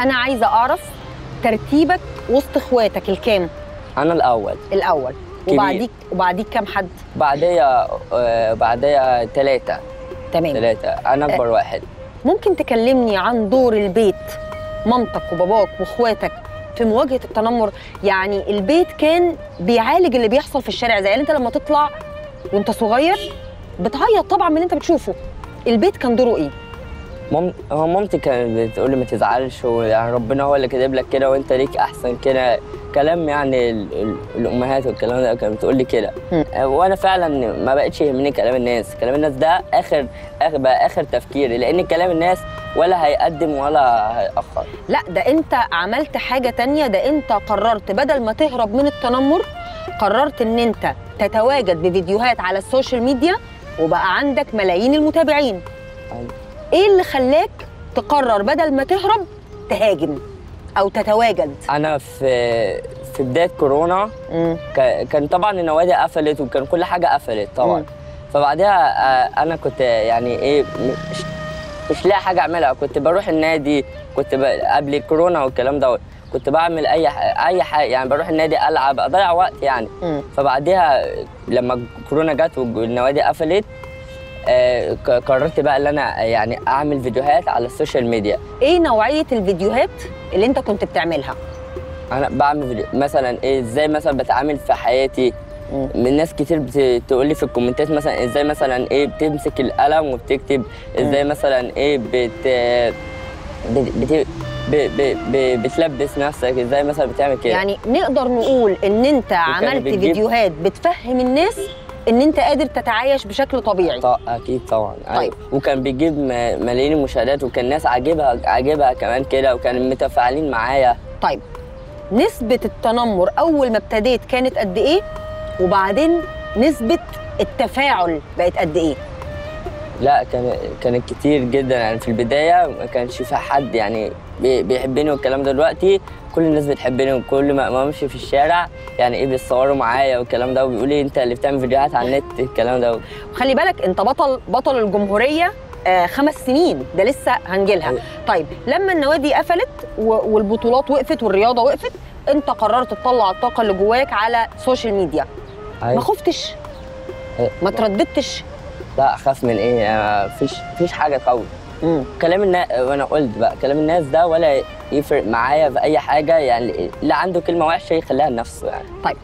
أنا عايزة أعرف ترتيبك وسط إخواتك الكام؟ أنا الأول كبير. وبعديك كام حد؟ بعديا تلاتة. تمام، تلاتة. أنا أكبر واحد. ممكن تكلمني عن دور البيت، مامتك وباباك وإخواتك في مواجهة التنمر؟ يعني البيت كان بيعالج اللي بيحصل في الشارع، زي يعني أنت لما تطلع وأنت صغير بتعيط طبعاً من اللي أنت بتشوفه، البيت كان دوره إيه؟ مامتي كانت بتقول لي ما تزعلش، ويعني ربنا هو اللي كاتب لك كده وانت ليك احسن كده، كلام يعني الامهات والكلام ده، كانت بتقول لي كده. وانا فعلا ما بقتش يهمني كلام الناس، كلام الناس ده اخر تفكيري، لان كلام الناس ولا هيقدم ولا هيأخر. لا، ده انت عملت حاجه تانية، ده انت قررت بدل ما تهرب من التنمر قررت ان انت تتواجد بفيديوهات على السوشيال ميديا، وبقى عندك ملايين المتابعين. ايه اللي خلاك تقرر بدل ما تهرب تهاجم او تتواجد؟ انا في بدايه كورونا كان طبعا النوادي قفلت وكان كل حاجه قفلت طبعا. فبعدها انا كنت يعني ايه، مش لاقي حاجه اعملها، كنت بروح النادي، كنت قبل كورونا والكلام دوت كنت بعمل اي حاجه، يعني بروح النادي العب اضيع وقت يعني. فبعدها لما كورونا جت والنوادي قفلت قررت بقى ان انا يعني اعمل فيديوهات على السوشيال ميديا. ايه نوعيه الفيديوهات اللي انت كنت بتعملها؟ انا بعمل فيديو مثلا ايه، ازاي مثلا بتعامل في حياتي. من ناس كتير بتقول لي في الكومنتات مثلا ازاي مثلا ايه بتمسك القلم وبتكتب، ازاي مثلا ايه بتلبس نفسك، ازاي مثلا بتعمل كده. يعني نقدر نقول ان انت عملت فيديوهات بتفهم الناس ان انت قادر تتعايش بشكل طبيعي. اكيد طبعا. طيب. وكان بيجيب ملايين المشاهدات، وكان ناس عاجبها كمان كده، وكان متفاعلين معايا. طيب، نسبة التنمر اول ما ابتديت كانت قد ايه، وبعدين نسبة التفاعل بقت قد ايه؟ لا، كانت كتير جدا يعني. في البداية ما كانش في حد يعني بيحبني والكلام ده، دلوقتي كل الناس بتحبني، وكل ما امشي في الشارع يعني ايه بيتصوروا معايا والكلام ده، وبيقولوا لي انت اللي بتعمل فيديوهات على النت الكلام ده. وخلي بالك انت بطل الجمهورية 5 سنين، ده لسه هنجيلها. طيب، لما النوادي قفلت والبطولات وقفت والرياضة وقفت، انت قررت تطلع الطاقة اللي جواك على السوشيال ميديا. ما خفتش؟ ما ترددتش؟ لا، اخاف من ايه؟ مفيش حاجه قوي. كلام الناس، وانا قلت بقى كلام الناس ده ولا يفرق معايا في اي حاجه، يعني اللي عنده كلمه وحشه يخليها لنفسه يعني. طيب،